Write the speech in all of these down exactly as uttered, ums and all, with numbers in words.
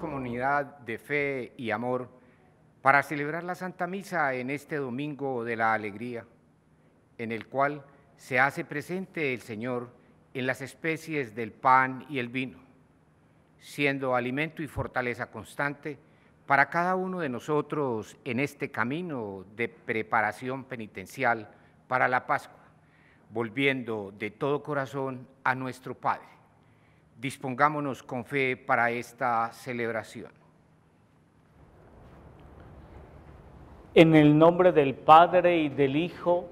Como unidad de fe y amor para celebrar la Santa Misa en este Domingo de la Alegría, en el cual se hace presente el Señor en las especies del pan y el vino, siendo alimento y fortaleza constante para cada uno de nosotros en este camino de preparación penitencial para la Pascua, volviendo de todo corazón a nuestro Padre. Dispongámonos con fe para esta celebración. En el nombre del Padre, y del Hijo,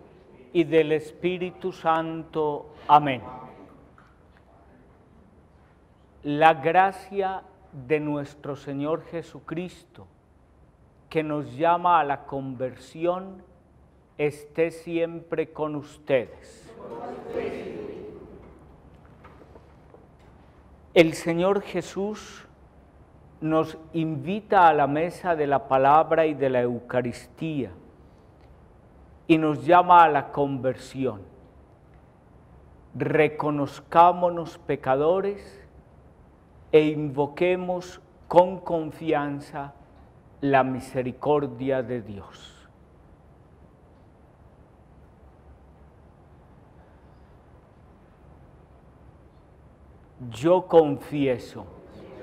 y del Espíritu Santo. Amén. La gracia de nuestro Señor Jesucristo, que nos llama a la conversión, esté siempre con ustedes. El Señor Jesús nos invita a la mesa de la palabra y de la Eucaristía y nos llama a la conversión. Reconozcámonos pecadores e invoquemos con confianza la misericordia de Dios. Yo confieso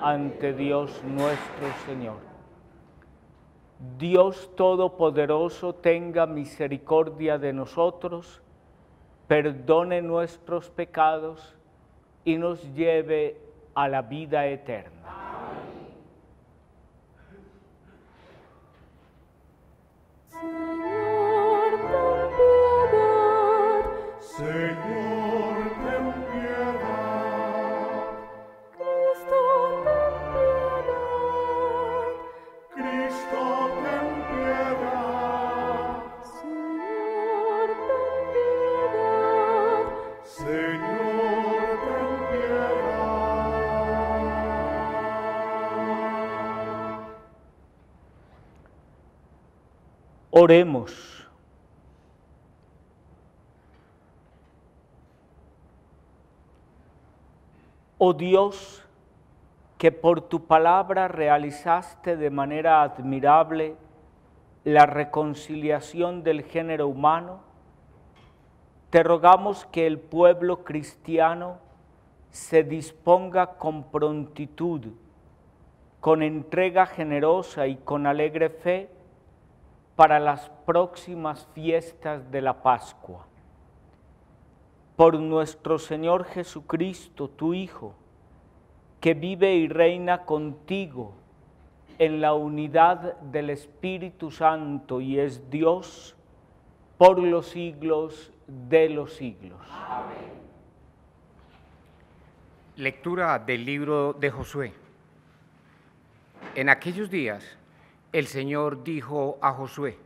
ante Dios nuestro Señor. Dios Todopoderoso tenga misericordia de nosotros, perdone nuestros pecados y nos lleve a la vida eterna. Amén. Señor, ten piedad. Oremos. Oh Dios, que por tu palabra realizaste de manera admirable la reconciliación del género humano, te rogamos que el pueblo cristiano se disponga con prontitud, con entrega generosa y con alegre fe para las próximas fiestas de la Pascua. Por nuestro Señor Jesucristo, tu Hijo, que vive y reina contigo en la unidad del Espíritu Santo y es Dios por los siglos de los siglos. Amén. Lectura del libro de Josué. En aquellos días, el Señor dijo a Josué: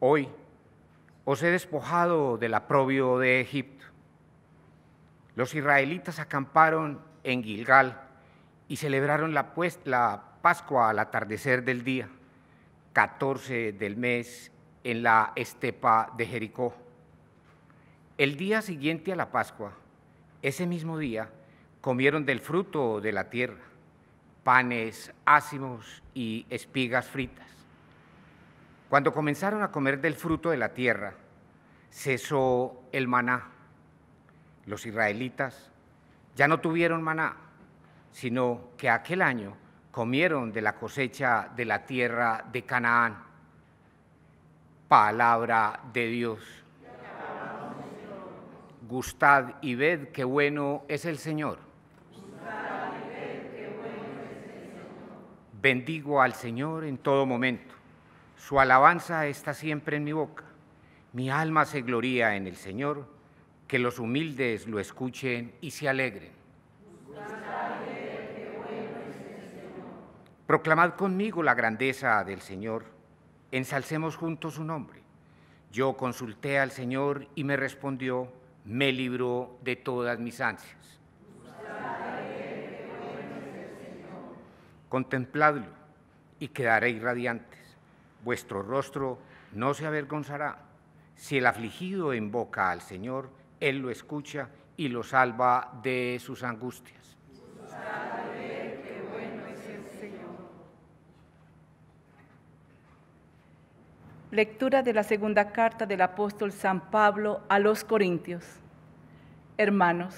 hoy os he despojado del oprobio de Egipto. Los israelitas acamparon en Gilgal y celebraron la, pues, la Pascua al atardecer del día, catorce del mes, en la estepa de Jericó. El día siguiente a la Pascua, ese mismo día, comieron del fruto de la tierra, panes, ácimos y espigas fritas. Cuando comenzaron a comer del fruto de la tierra, cesó el maná. Los israelitas ya no tuvieron maná, sino que aquel año comieron de la cosecha de la tierra de Canaán. Palabra de Dios. Gustad y ved qué bueno es el Señor. Bendigo al Señor en todo momento, su alabanza está siempre en mi boca. Mi alma se gloría en el Señor, que los humildes lo escuchen y se alegren. Proclamad conmigo la grandeza del Señor, ensalcemos juntos su nombre. Yo consulté al Señor y me respondió, me libró de todas mis ansias. Contempladlo y quedaréis radiantes, vuestro rostro no se avergonzará. Si el afligido invoca al Señor, Él lo escucha y lo salva de sus angustias. Salve, qué bueno es el Señor. Lectura de la segunda carta del apóstol San Pablo a los Corintios. Hermanos,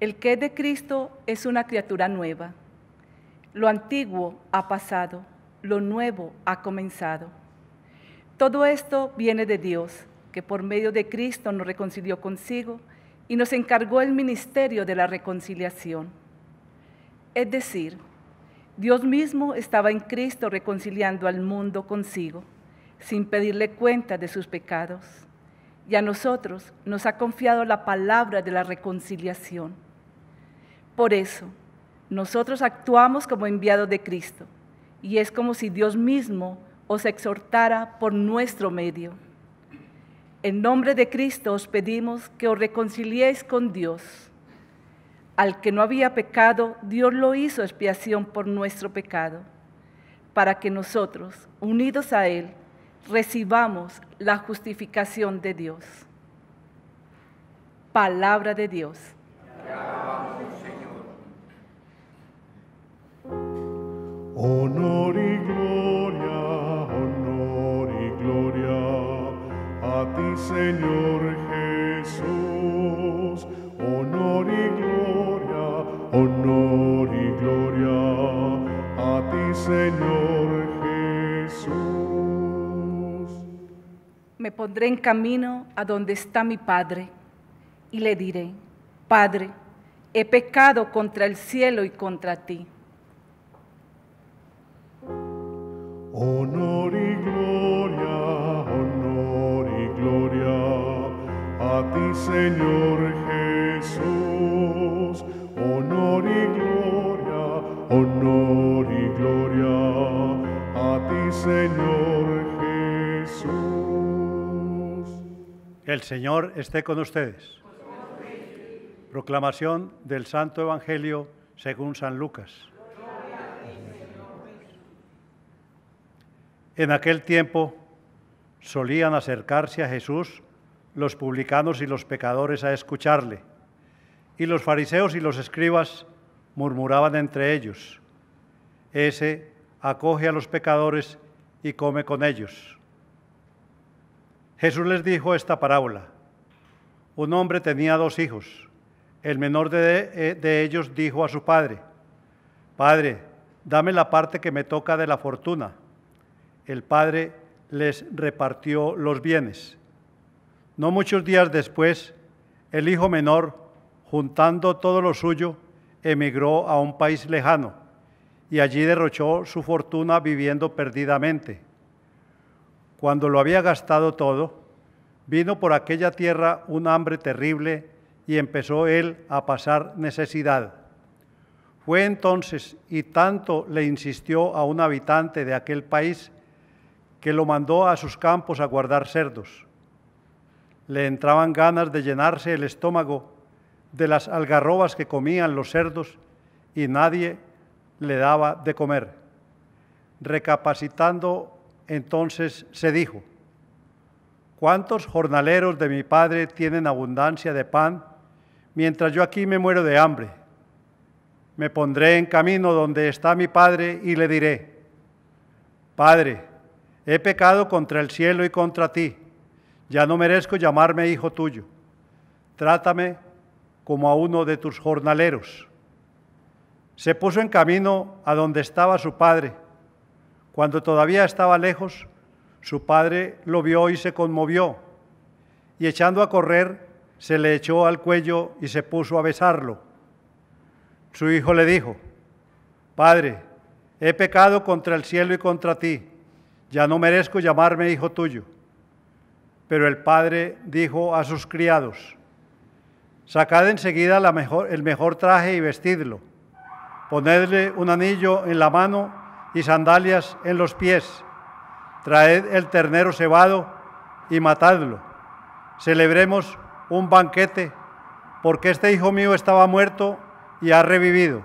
el que es de Cristo es una criatura nueva. Lo antiguo ha pasado, lo nuevo ha comenzado. Todo esto viene de Dios, que por medio de Cristo nos reconcilió consigo y nos encargó el ministerio de la reconciliación. Es decir, Dios mismo estaba en Cristo reconciliando al mundo consigo, sin pedirle cuenta de sus pecados, y a nosotros nos ha confiado la palabra de la reconciliación. Por eso, nosotros actuamos como enviados de Cristo, y es como si Dios mismo os exhortara por nuestro medio. En nombre de Cristo os pedimos que os reconciliéis con Dios. Al que no había pecado, Dios lo hizo expiación por nuestro pecado, para que nosotros, unidos a Él, recibamos la justificación de Dios. Palabra de Dios. Honor y gloria, honor y gloria a ti, Señor Jesús. Honor y gloria, honor y gloria a ti, Señor Jesús. Me pondré en camino a donde está mi Padre y le diré: Padre, he pecado contra el cielo y contra ti. Honor y gloria, honor y gloria a ti, Señor Jesús. Honor y gloria, honor y gloria a ti, Señor Jesús. El Señor esté con ustedes. Proclamación del Santo Evangelio según San Lucas. En aquel tiempo solían acercarse a Jesús los publicanos y los pecadores a escucharle, y los fariseos y los escribas murmuraban entre ellos: Ese acoge a los pecadores y come con ellos. Jesús les dijo esta parábola: Un hombre tenía dos hijos. El menor de, de ellos dijo a su padre: Padre, dame la parte que me toca de la fortuna. El padre les repartió los bienes. No muchos días después, el hijo menor, juntando todo lo suyo, emigró a un país lejano y allí derrochó su fortuna viviendo perdidamente. Cuando lo había gastado todo, vino por aquella tierra un hambre terrible y empezó él a pasar necesidad. Fue entonces, y tanto le insistió a un habitante de aquel país, que lo mandó a sus campos a guardar cerdos. Le entraban ganas de llenarse el estómago de las algarrobas que comían los cerdos, y nadie le daba de comer. Recapacitando, entonces se dijo: ¿Cuántos jornaleros de mi padre tienen abundancia de pan, mientras yo aquí me muero de hambre? Me pondré en camino donde está mi padre y le diré: Padre, he pecado contra el cielo y contra ti. Ya no merezco llamarme hijo tuyo. Trátame como a uno de tus jornaleros. Se puso en camino a donde estaba su padre. Cuando todavía estaba lejos, su padre lo vio y se conmovió, y echando a correr, se le echó al cuello y se puso a besarlo. Su hijo le dijo: Padre, he pecado contra el cielo y contra ti. Ya no merezco llamarme hijo tuyo. Pero el padre dijo a sus criados: Sacad enseguida la mejor, el mejor traje y vestidlo. Ponedle un anillo en la mano y sandalias en los pies. Traed el ternero cebado y matadlo. Celebremos un banquete, porque este hijo mío estaba muerto y ha revivido.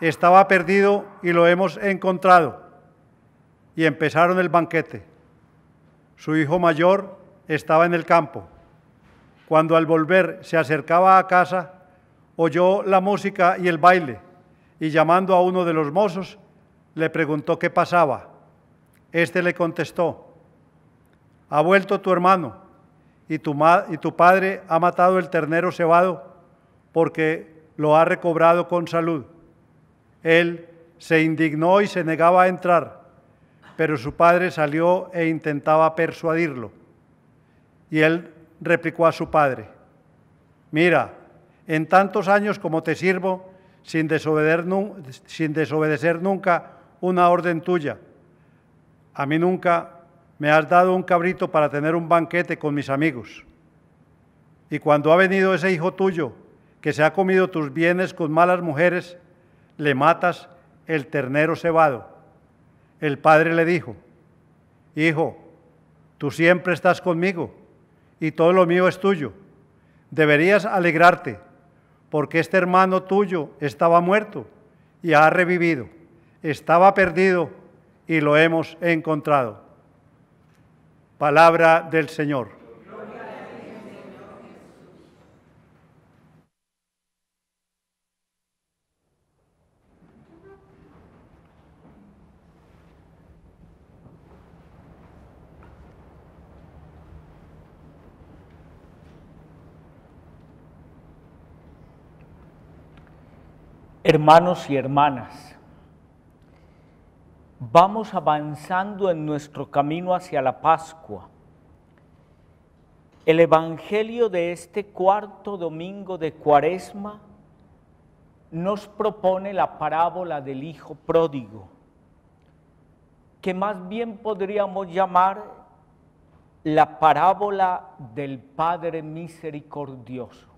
Estaba perdido y lo hemos encontrado. Y empezaron el banquete. Su hijo mayor estaba en el campo. Cuando al volver se acercaba a casa, oyó la música y el baile, y llamando a uno de los mozos, le preguntó qué pasaba. Este le contestó: Ha vuelto tu hermano, y tu, ma- y tu padre ha matado el ternero cebado, porque lo ha recobrado con salud. Él se indignó y se negaba a entrar. Pero su padre salió e intentaba persuadirlo. Y él replicó a su padre: Mira, en tantos años como te sirvo, sin desobedecer, sin desobedecer nunca una orden tuya, a mí nunca me has dado un cabrito para tener un banquete con mis amigos. Y cuando ha venido ese hijo tuyo, que se ha comido tus bienes con malas mujeres, le matas el ternero cebado. El padre le dijo, hijo, tú siempre estás conmigo y todo lo mío es tuyo. Deberías alegrarte, porque este hermano tuyo estaba muerto y ha revivido, estaba perdido y lo hemos encontrado. Palabra del Señor. Hermanos y hermanas, vamos avanzando en nuestro camino hacia la Pascua. El Evangelio de este cuarto domingo de Cuaresma nos propone la parábola del hijo pródigo, que más bien podríamos llamar la parábola del Padre misericordioso.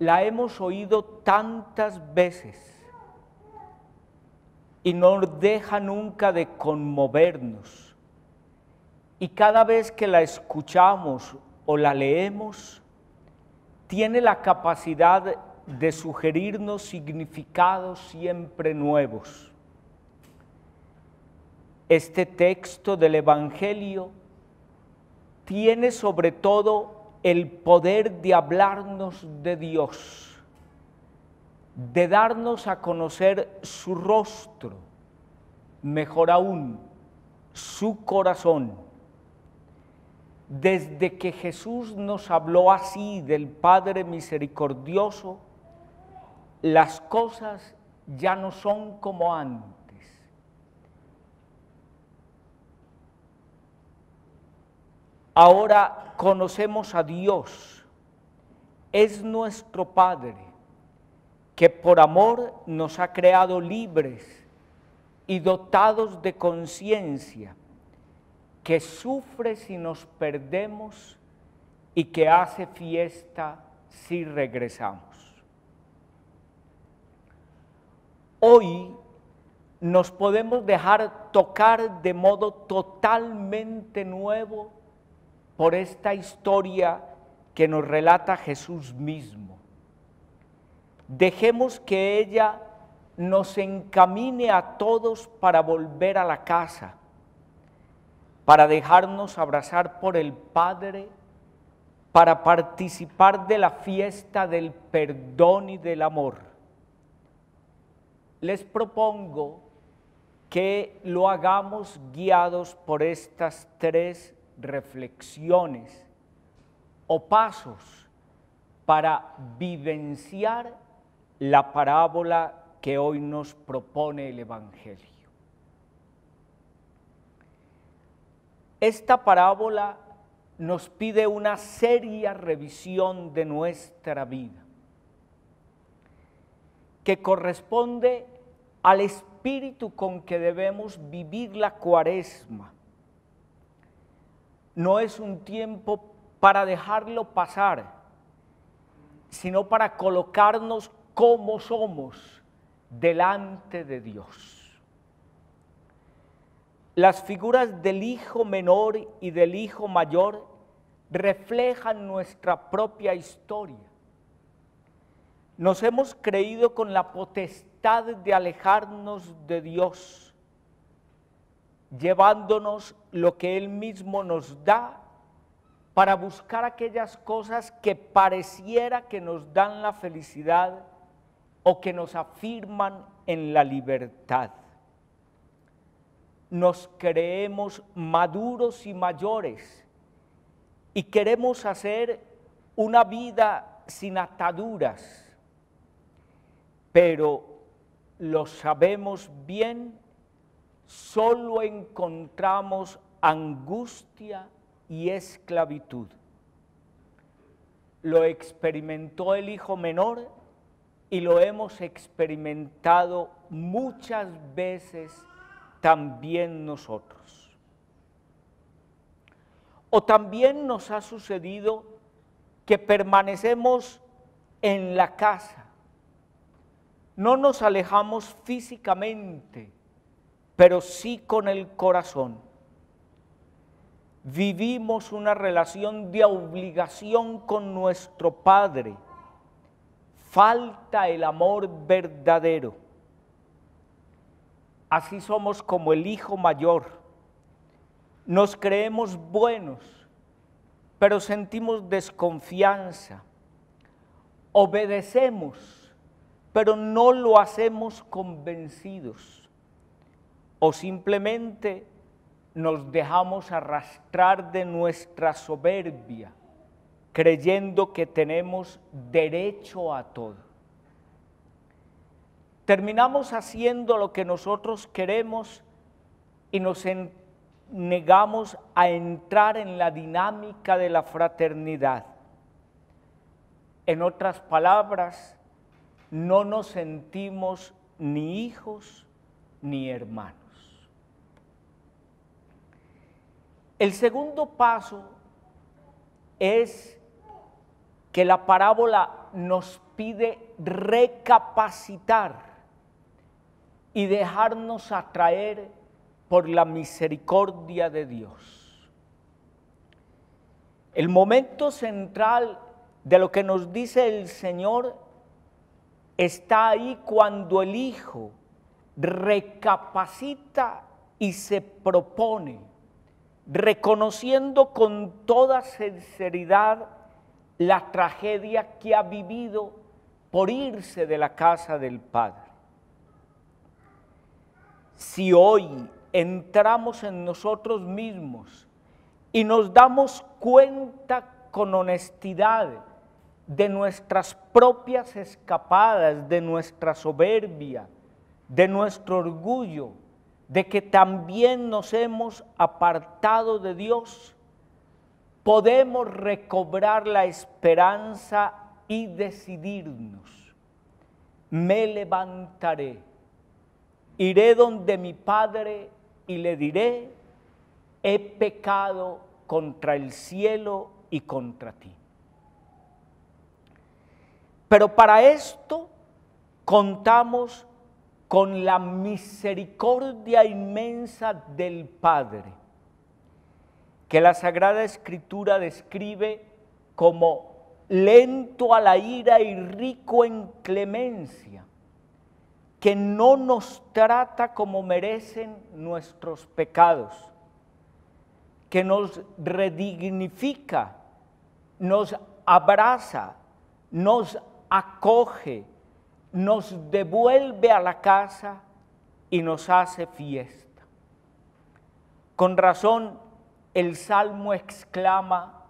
La hemos oído tantas veces y no deja nunca de conmovernos. Y cada vez que la escuchamos o la leemos, tiene la capacidad de sugerirnos significados siempre nuevos. Este texto del Evangelio tiene sobre todo el poder de hablarnos de Dios, de darnos a conocer su rostro, mejor aún, su corazón. Desde que Jesús nos habló así del Padre misericordioso, las cosas ya no son como antes. Ahora conocemos a Dios, es nuestro Padre, que por amor nos ha creado libres y dotados de conciencia, que sufre si nos perdemos y que hace fiesta si regresamos. Hoy nos podemos dejar tocar de modo totalmente nuevo por esta historia que nos relata Jesús mismo. Dejemos que ella nos encamine a todos para volver a la casa, para dejarnos abrazar por el Padre, para participar de la fiesta del perdón y del amor. Les propongo que lo hagamos guiados por estas tres reflexiones o pasos para vivenciar la parábola que hoy nos propone el Evangelio. Esta parábola nos pide una seria revisión de nuestra vida, que corresponde al espíritu con que debemos vivir la Cuaresma. No es un tiempo para dejarlo pasar, sino para colocarnos como somos delante de Dios. Las figuras del hijo menor y del hijo mayor reflejan nuestra propia historia. Nos hemos creído con la potestad de alejarnos de Dios, llevándonos lo que Él mismo nos da para buscar aquellas cosas que pareciera que nos dan la felicidad o que nos afirman en la libertad. Nos creemos maduros y mayores y queremos hacer una vida sin ataduras, pero lo sabemos bien, solo encontramos angustia y esclavitud. Lo experimentó el hijo menor y lo hemos experimentado muchas veces también nosotros. O también nos ha sucedido que permanecemos en la casa. No nos alejamos físicamente, pero sí con el corazón. Vivimos una relación de obligación con nuestro Padre. Falta el amor verdadero. Así somos como el hijo mayor. Nos creemos buenos, pero sentimos desconfianza. Obedecemos, pero no lo hacemos convencidos. O simplemente nos dejamos arrastrar de nuestra soberbia, creyendo que tenemos derecho a todo. Terminamos haciendo lo que nosotros queremos y nos negamos a entrar en la dinámica de la fraternidad. En otras palabras, no nos sentimos ni hijos ni hermanos. El segundo paso es que la parábola nos pide recapacitar y dejarnos atraer por la misericordia de Dios. El momento central de lo que nos dice el Señor está ahí cuando el Hijo recapacita y se propone, reconociendo con toda sinceridad la tragedia que ha vivido por irse de la casa del Padre. Si hoy entramos en nosotros mismos y nos damos cuenta con honestidad de nuestras propias escapadas, de nuestra soberbia, de nuestro orgullo, de que también nos hemos apartado de Dios, podemos recobrar la esperanza y decidirnos. Me levantaré, iré donde mi Padre y le diré, he pecado contra el cielo y contra ti. Pero para esto contamos con la misericordia inmensa del Padre, que la Sagrada Escritura describe como lento a la ira y rico en clemencia, que no nos trata como merecen nuestros pecados, que nos redignifica, nos abraza, nos acoge, nos devuelve a la casa y nos hace fiesta. Con razón, el Salmo exclama,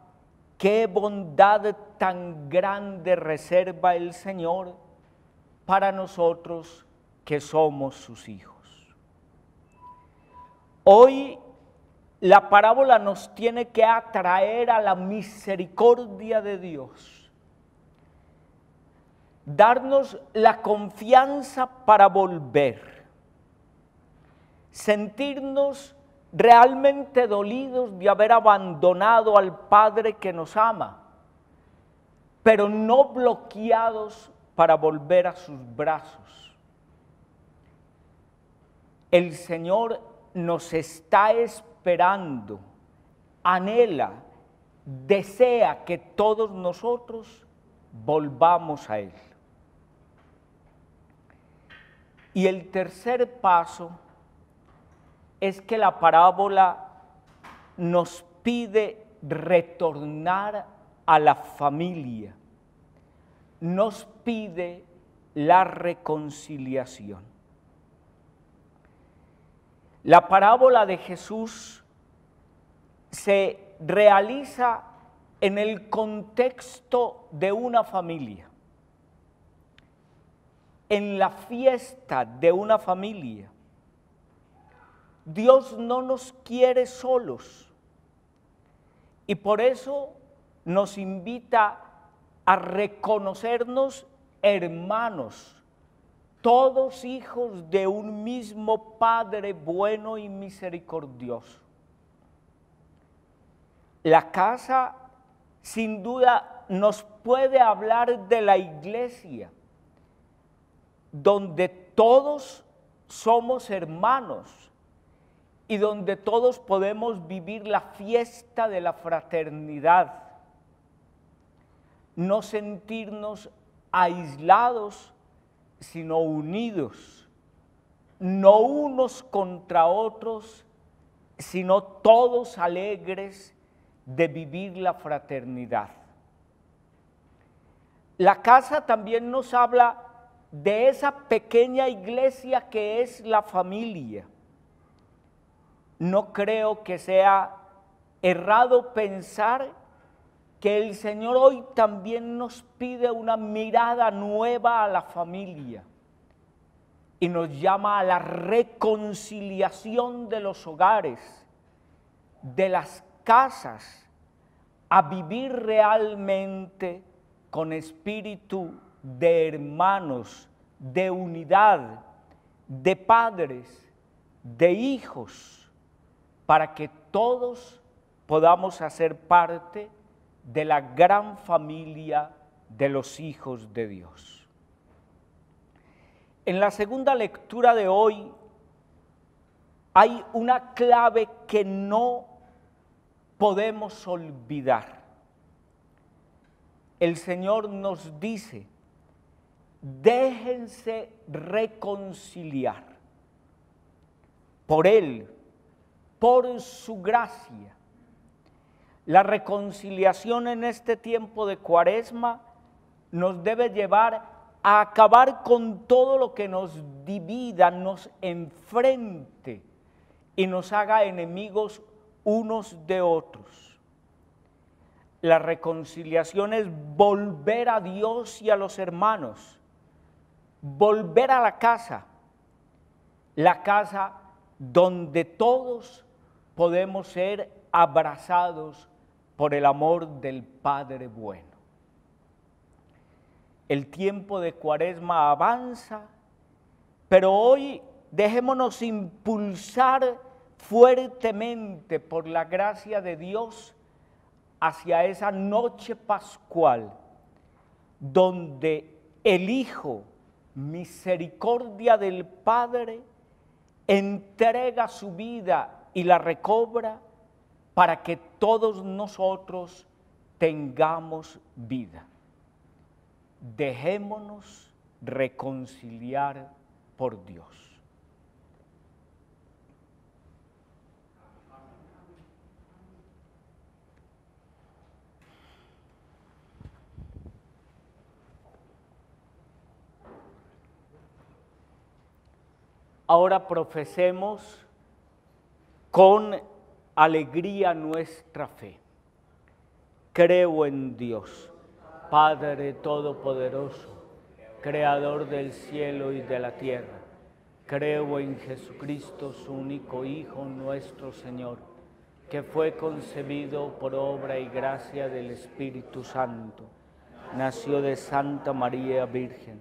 qué bondad tan grande reserva el Señor para nosotros que somos sus hijos. Hoy la parábola nos tiene que atraer a la misericordia de Dios, darnos la confianza para volver, sentirnos realmente dolidos de haber abandonado al Padre que nos ama, pero no bloqueados para volver a sus brazos. El Señor nos está esperando, anhela, desea que todos nosotros volvamos a Él. Y el tercer paso es que la parábola nos pide retornar a la familia, nos pide la reconciliación. La parábola de Jesús se realiza en el contexto de una familia, en la fiesta de una familia. Dios no nos quiere solos y por eso nos invita a reconocernos hermanos, todos hijos de un mismo Padre bueno y misericordioso. La casa sin duda nos puede hablar de la iglesia, donde todos somos hermanos y donde todos podemos vivir la fiesta de la fraternidad, no sentirnos aislados, sino unidos, no unos contra otros, sino todos alegres de vivir la fraternidad. La casa también nos habla de esa pequeña iglesia que es la familia. No creo que sea errado pensar que el Señor hoy también nos pide una mirada nueva a la familia y nos llama a la reconciliación de los hogares, de las casas, a vivir realmente con espíritu de hermanos, de unidad, de padres, de hijos, para que todos podamos hacer parte de la gran familia de los hijos de Dios. En la segunda lectura de hoy hay una clave que no podemos olvidar. El Señor nos dice, déjense reconciliar por Él, por su gracia. La reconciliación en este tiempo de Cuaresma nos debe llevar a acabar con todo lo que nos divida, nos enfrente y nos haga enemigos unos de otros. La reconciliación es volver a Dios y a los hermanos, volver a la casa, la casa donde todos podemos ser abrazados por el amor del Padre bueno. El tiempo de Cuaresma avanza, pero hoy dejémonos impulsar fuertemente por la gracia de Dios hacia esa noche pascual, donde el Hijo, misericordia del Padre, entrega su vida y la recobra para que todos nosotros tengamos vida. Dejémonos reconciliar por Dios. Ahora profesemos con alegría nuestra fe. Creo en Dios, Padre Todopoderoso, Creador del cielo y de la tierra. Creo en Jesucristo, su único Hijo, nuestro Señor, que fue concebido por obra y gracia del Espíritu Santo. Nació de Santa María Virgen,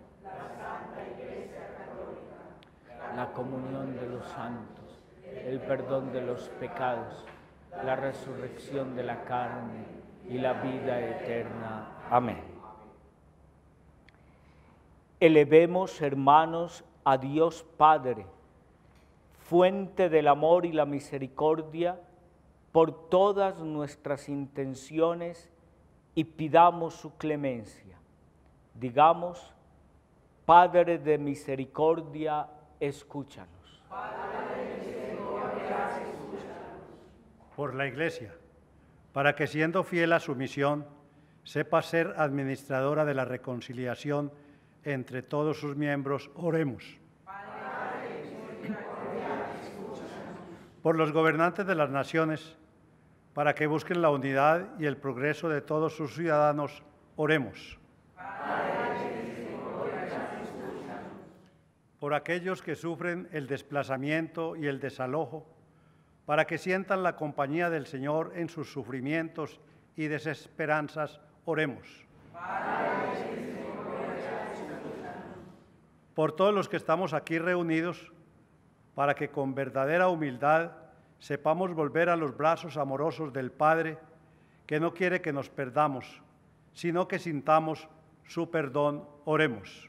la comunión de los santos, el perdón de los pecados, la resurrección de la carne y la vida eterna. Amén. Elevemos, hermanos, a Dios Padre, fuente del amor y la misericordia, por todas nuestras intenciones y pidamos su clemencia. Digamos, Padre de misericordia, escúchanos. Padre de misericordia. Por la Iglesia, para que siendo fiel a su misión, sepa ser administradora de la reconciliación entre todos sus miembros, oremos. Por los gobernantes de las naciones, para que busquen la unidad y el progreso de todos sus ciudadanos, oremos. por aquellos que sufren el desplazamiento y el desalojo, para que sientan la compañía del Señor en sus sufrimientos y desesperanzas, oremos. Por todos los que estamos aquí reunidos, para que con verdadera humildad sepamos volver a los brazos amorosos del Padre, que no quiere que nos perdamos, sino que sintamos su perdón, oremos.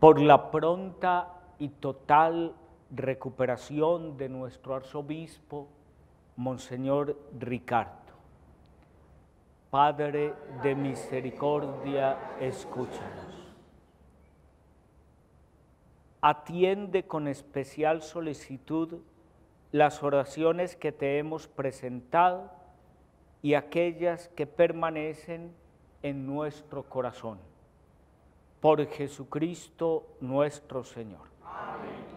Por la pronta y total recuperación de nuestro arzobispo, Monseñor Ricardo. Padre de misericordia, escúchanos. Atiende con especial solicitud las oraciones que te hemos presentado y aquellas que permanecen en nuestro corazón. Por Jesucristo nuestro Señor. Amén.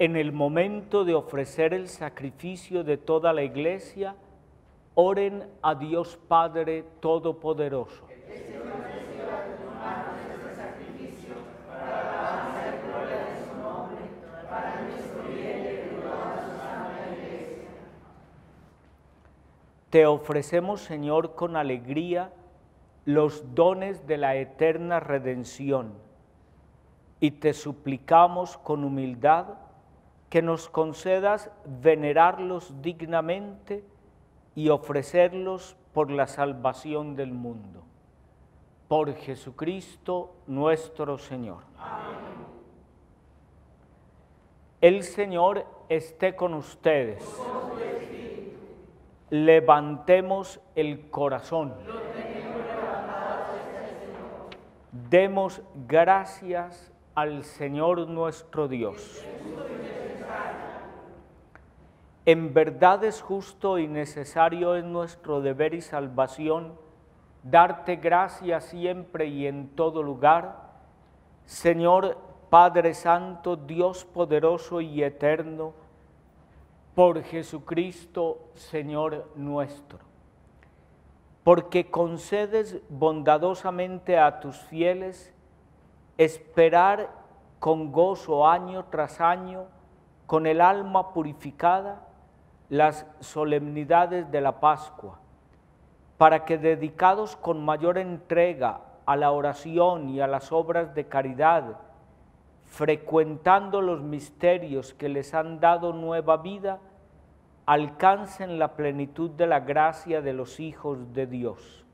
En el momento de ofrecer el sacrificio de toda la Iglesia, oren a Dios Padre Todopoderoso. El Señor reciba de tu mano este sacrificio para la alabanza y gloria de su nombre, para nuestro bien y el gloria de su santa Iglesia. Te ofrecemos, Señor, con alegría los dones de la eterna redención y te suplicamos con humildad que nos concedas venerarlos dignamente y ofrecerlos por la salvación del mundo. Por Jesucristo nuestro Señor. Amén. El Señor esté con ustedes. Con tu espíritu. Levantemos el corazón. Lo tenemos levantado desde el Señor. Demos gracias al Señor nuestro Dios. En verdad es justo y necesario, es nuestro deber y salvación darte gracias siempre y en todo lugar, Señor Padre Santo, Dios poderoso y eterno, por Jesucristo Señor nuestro. Porque concedes bondadosamente a tus fieles esperar con gozo año tras año, con el alma purificada, las solemnidades de la Pascua, para que dedicados con mayor entrega a la oración y a las obras de caridad, frecuentando los misterios que les han dado nueva vida, alcancen la plenitud de la gracia de los hijos de Dios.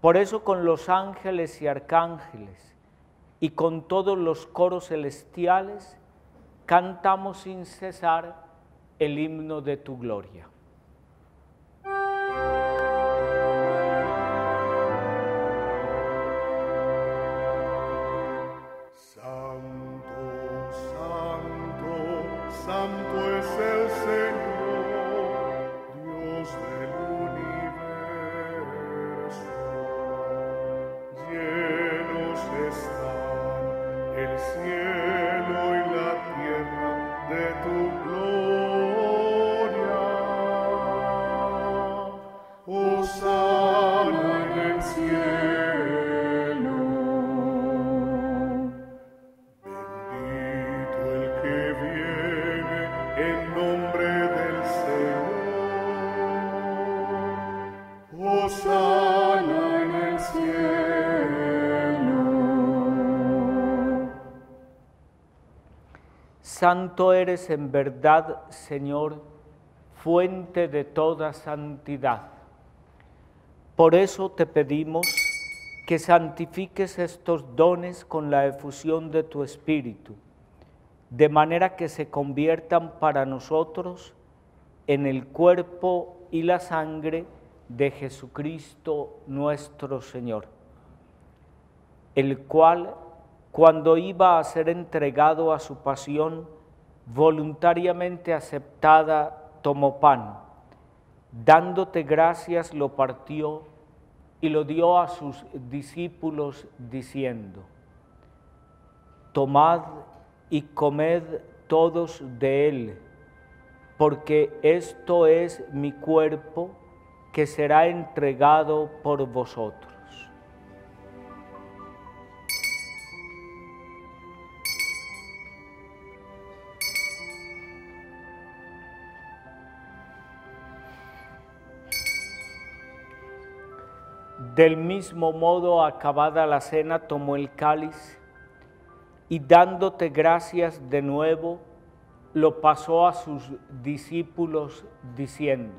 Por eso con los ángeles y arcángeles y con todos los coros celestiales, cantamos sin cesar el himno de tu gloria. Santo es el Señor, Dios del universo. Llenos están el cielo y la tierra de tu gloria. Hosana en el cielo. Santo eres en verdad, Señor, fuente de toda santidad. Por eso te pedimos que santifiques estos dones con la efusión de tu Espíritu, de manera que se conviertan para nosotros en el cuerpo y la sangre de Jesucristo nuestro Señor, el cual, cuando iba a ser entregado a su pasión voluntariamente aceptada, tomó pan, dándote gracias lo partió y lo dio a sus discípulos diciendo: tomad y comed todos de él, porque esto es mi cuerpo que será entregado por vosotros. Del mismo modo, acabada la cena, tomó el cáliz y dándote gracias de nuevo, lo pasó a sus discípulos diciendo: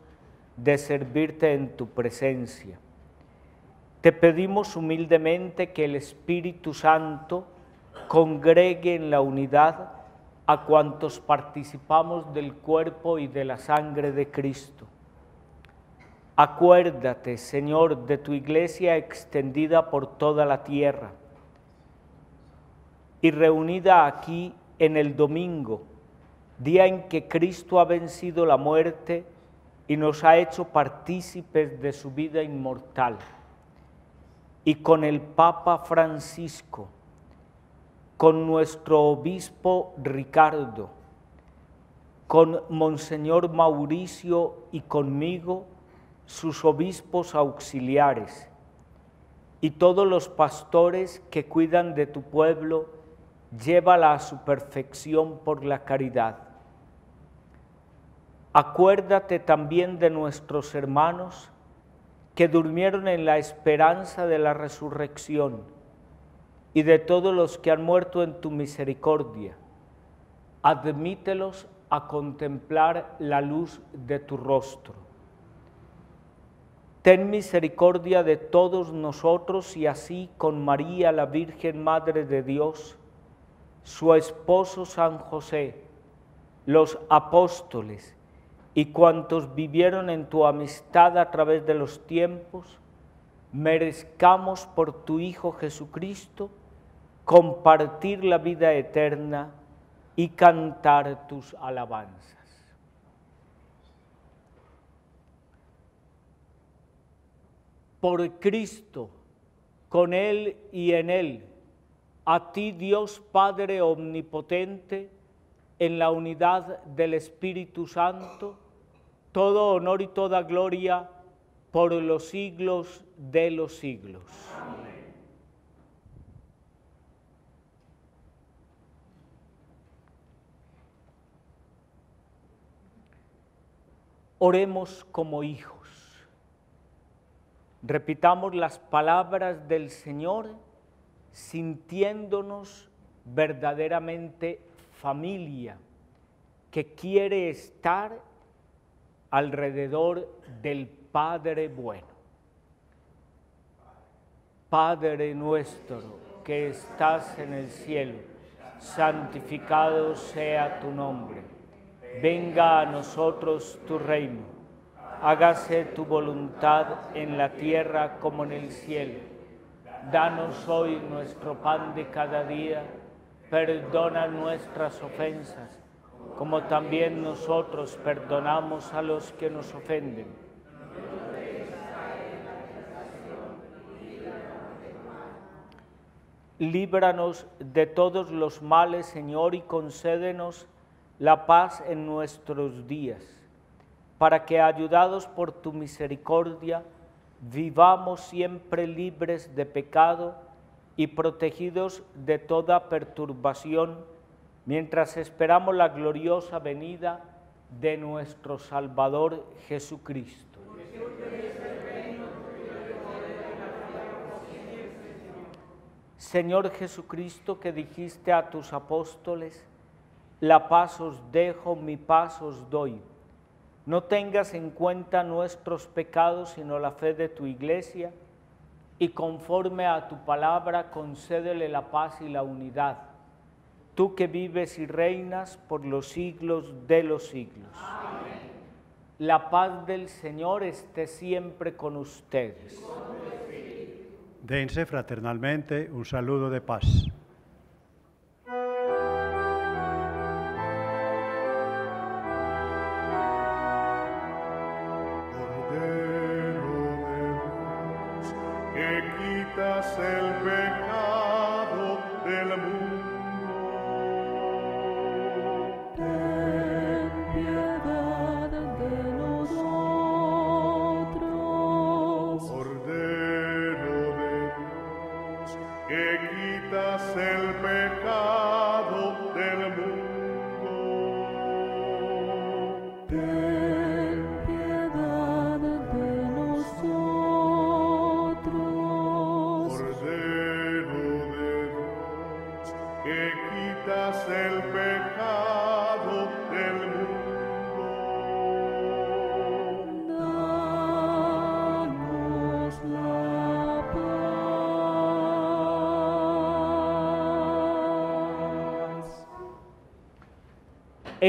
de servirte en tu presencia. Te pedimos humildemente que el Espíritu Santo congregue en la unidad a cuantos participamos del cuerpo y de la sangre de Cristo. Acuérdate, Señor, de tu iglesia extendida por toda la tierra y reunida aquí en el domingo, día en que Cristo ha vencido la muerte y nos ha hecho partícipes de su vida inmortal, y con el Papa Francisco, con nuestro obispo Ricardo, con Monseñor Mauricio y conmigo, sus obispos auxiliares, y todos los pastores que cuidan de tu pueblo, llévala a su perfección por la caridad. Acuérdate también de nuestros hermanos que durmieron en la esperanza de la resurrección y de todos los que han muerto en tu misericordia. Admítelos a contemplar la luz de tu rostro. Ten misericordia de todos nosotros y así con María, la Virgen Madre de Dios, su esposo San José, los apóstoles, y cuantos vivieron en tu amistad a través de los tiempos, merezcamos por tu Hijo Jesucristo compartir la vida eterna y cantar tus alabanzas. por Cristo, con Él y en Él, a ti Dios Padre Omnipotente, en la unidad del Espíritu Santo, todo honor y toda gloria por los siglos de los siglos. Amén. Oremos como hijos. Repitamos las palabras del Señor sintiéndonos verdaderamente familia que quiere estar alrededor del Padre bueno. Padre nuestro que estás en el cielo, santificado sea tu nombre. Venga a nosotros tu reino, hágase tu voluntad en la tierra como en el cielo. Danos hoy nuestro pan de cada día, perdona nuestras ofensas, como también nosotros perdonamos a los que nos ofenden. Líbranos de todos los males, Señor, y concédenos la paz en nuestros días, para que, ayudados por tu misericordia, vivamos siempre libres de pecado y protegidos de toda perturbación, mientras esperamos la gloriosa venida de nuestro Salvador Jesucristo. Señor Jesucristo, que dijiste a tus apóstoles, la paz os dejo, mi paz os doy. No tengas en cuenta nuestros pecados, sino la fe de tu Iglesia, y conforme a tu palabra concédele la paz y la unidad. Tú que vives y reinas por los siglos de los siglos. Amén. La paz del Señor esté siempre con ustedes. Dense fraternalmente un saludo de paz. El pecado del mundo. Ten piedad de nosotros. Cordero de Dios, que quitas el pecado del mundo. Ten el pecado del mundo. Danos la paz.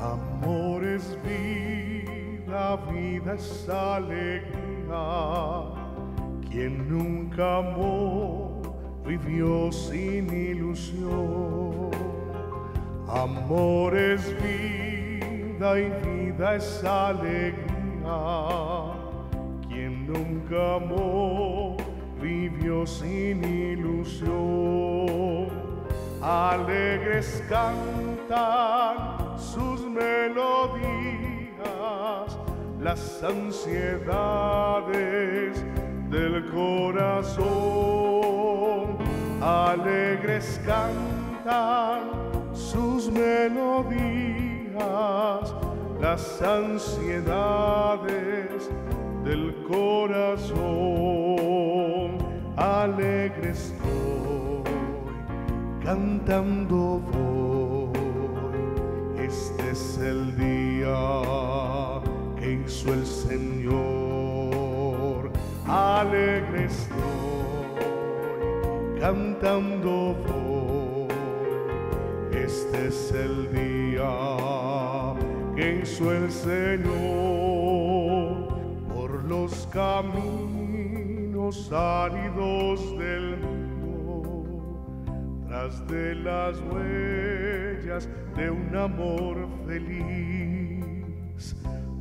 Amor es vida, vida es alegría. Quien nunca amó, vivió sin ilusión. Amor es vida y vida es alegría. Quien nunca amó, vivió sin ilusión, alegres cantan sus melodías, las ansiedades del corazón. Alegres cantan sus melodías, las ansiedades del corazón. Alegre estoy, cantando voy, este es el día que hizo el Señor. Alegre estoy, cantando voy, este es el día que hizo el Señor. Por los caminos áridos del mundo, tras de las huellas de un amor feliz,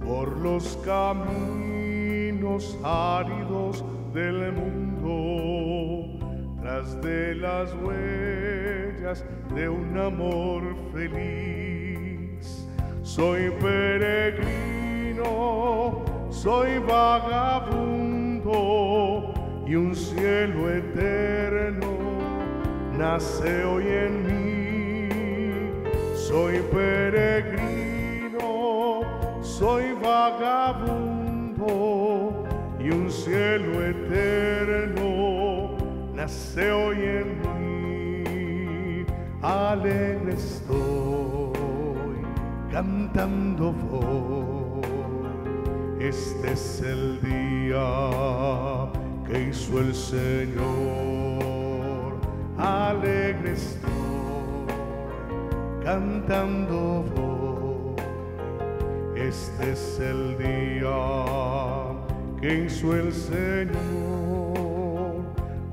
por los caminos áridos del mundo, tras de las huellas de un amor feliz. Soy peregrino, soy vagabundo, y un cielo eterno nace hoy en mí. Soy peregrino, soy vagabundo, y un cielo eterno nace hoy en mí. Alegre estoy, cantando voy, este es el día que hizo el Señor. Alegre estoy, cantando voy, este es el día que hizo el Señor.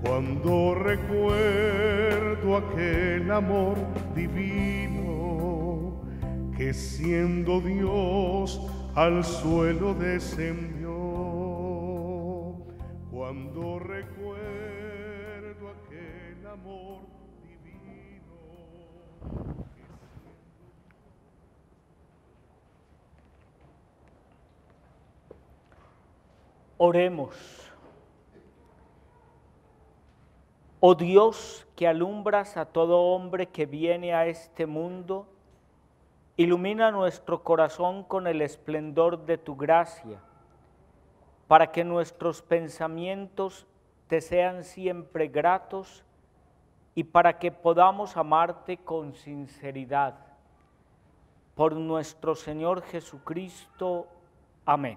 Cuando recuerdo aquel amor divino que siendo Dios al suelo descendió, cuando recuerdo aquel amor divino. Oremos. Oh Dios, que alumbras a todo hombre que viene a este mundo, ilumina nuestro corazón con el esplendor de tu gracia, para que nuestros pensamientos te sean siempre gratos y para que podamos amarte con sinceridad. Por nuestro Señor Jesucristo. Amén.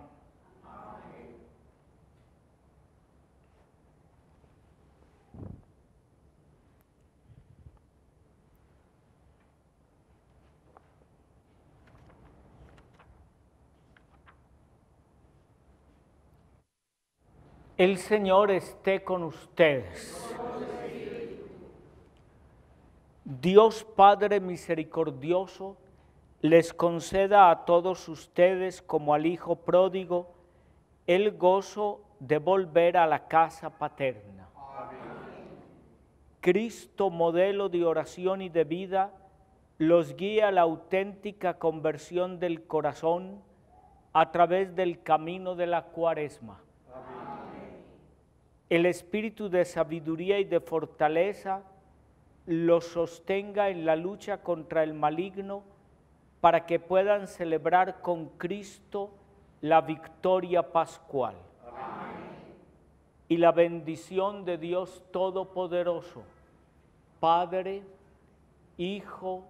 El Señor esté con ustedes. Dios Padre misericordioso, les conceda a todos ustedes, como al hijo pródigo, el gozo de volver a la casa paterna. Amén. Cristo, modelo de oración y de vida, los guía a la auténtica conversión del corazón a través del camino de la Cuaresma. El espíritu de sabiduría y de fortaleza los sostenga en la lucha contra el maligno, para que puedan celebrar con Cristo la victoria pascual. Amén. Y la bendición de Dios Todopoderoso, Padre, Hijo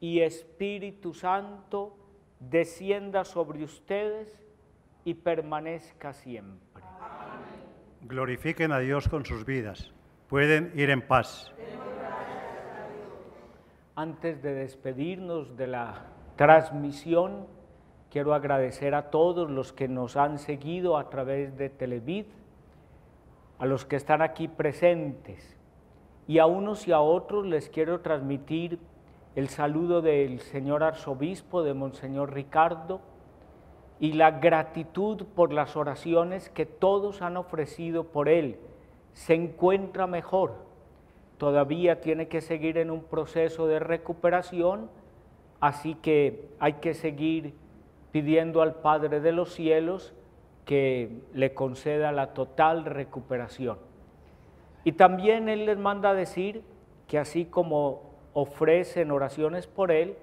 y Espíritu Santo, descienda sobre ustedes y permanezca siempre. Glorifiquen a Dios con sus vidas. Pueden ir en paz. Antes de despedirnos de la transmisión, quiero agradecer a todos los que nos han seguido a través de Televid, a los que están aquí presentes, y a unos y a otros les quiero transmitir el saludo del señor arzobispo, de Monseñor Ricardo, y la gratitud por las oraciones que todos han ofrecido por él, se encuentra mejor, todavía tiene que seguir en un proceso de recuperación, así que hay que seguir pidiendo al Padre de los cielos que le conceda la total recuperación. Y también Él les manda decir que así como ofrecen oraciones por Él,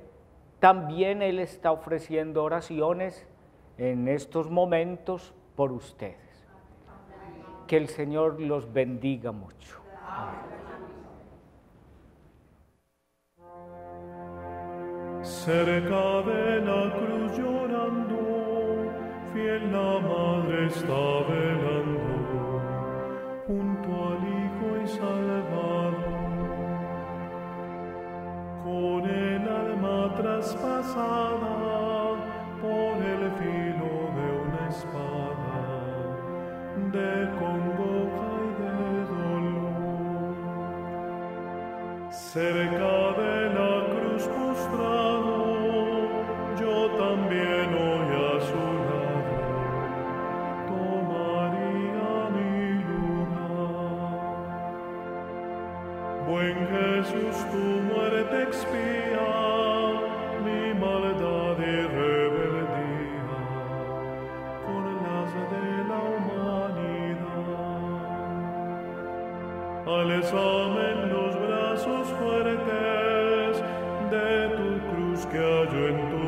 también Él está ofreciendo oraciones en estos momentos por ustedes. Que el Señor los bendiga mucho. Amén. Cerca de la cruz llorando, fiel la madre está velando, junto al Hijo y Salvador, con el alma traspasada por el filo de una espada, de congoja y de dolor. Cerca de la cruz postrado, yo también hoy a su lado tomaría mi lugar. Buen Jesús, tu muerte expía mi maldad y rebeldía con las de la humanidad. Alzame los brazos fuertes de tu cruz que hallo en tu